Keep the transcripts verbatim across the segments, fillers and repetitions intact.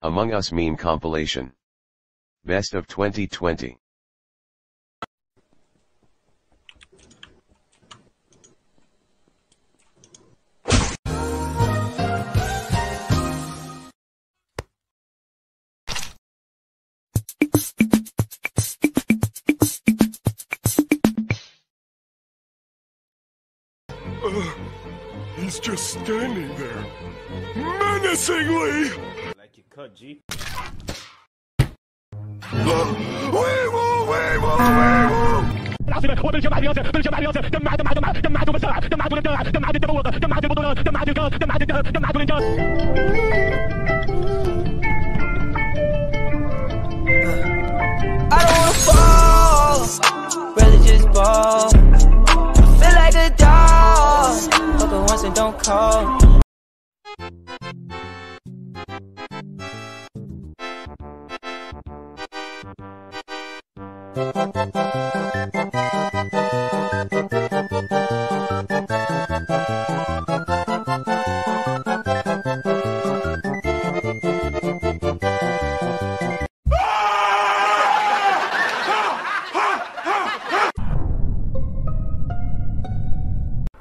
Among Us meme compilation. Best of twenty twenty. Uh, he's just standing there, menacingly! Like you cut, G. I don't wanna fall, really just ball. I feel like a dog. And don't call.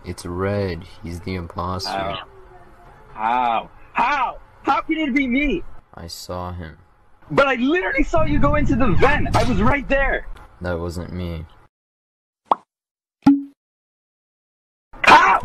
It's Red. He's the imposter. How? How? How? How can it be me? I saw him. But I literally saw you go into the vent. I was right there. That wasn't me. How?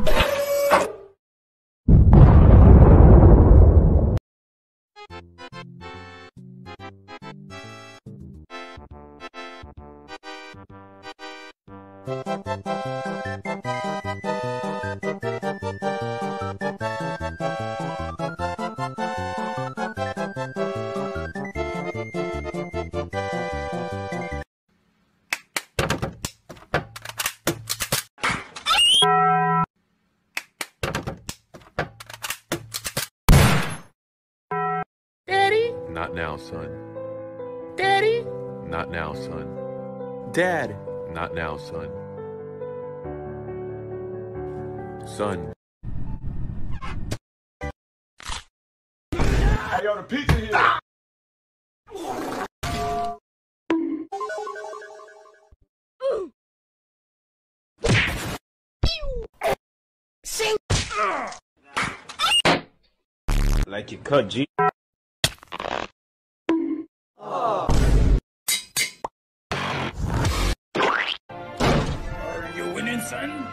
Not now, son. Daddy? Not now, son. Dad? Not now, son. Son. I got a pizza here! Ah! Sing! Like you cut, G. Son.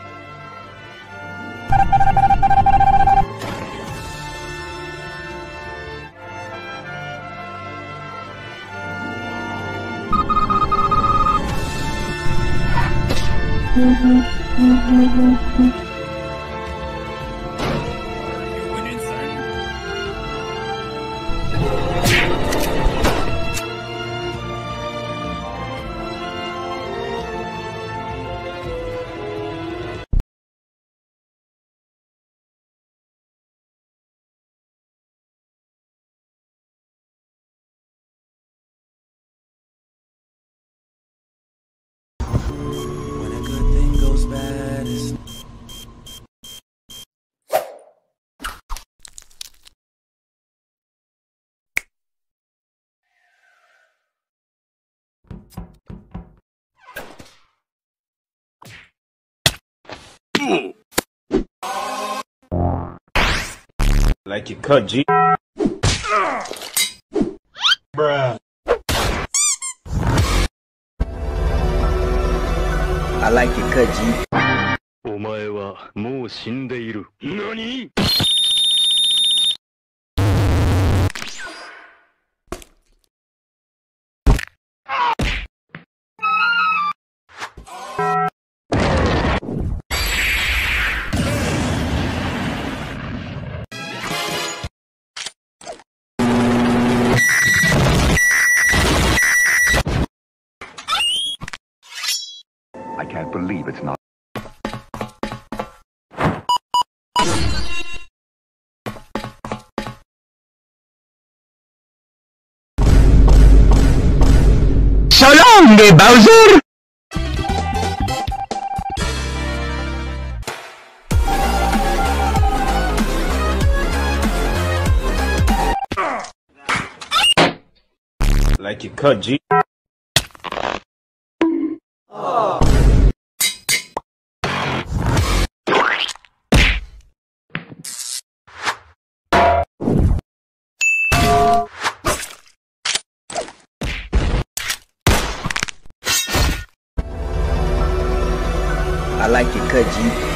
Like you cut, G. Bruh. I like you cut, G. Omae wa mou shindeiru. Nani? I can't believe it's not. So long, me Bowser! Like you cut G. Oh. I like you cut G.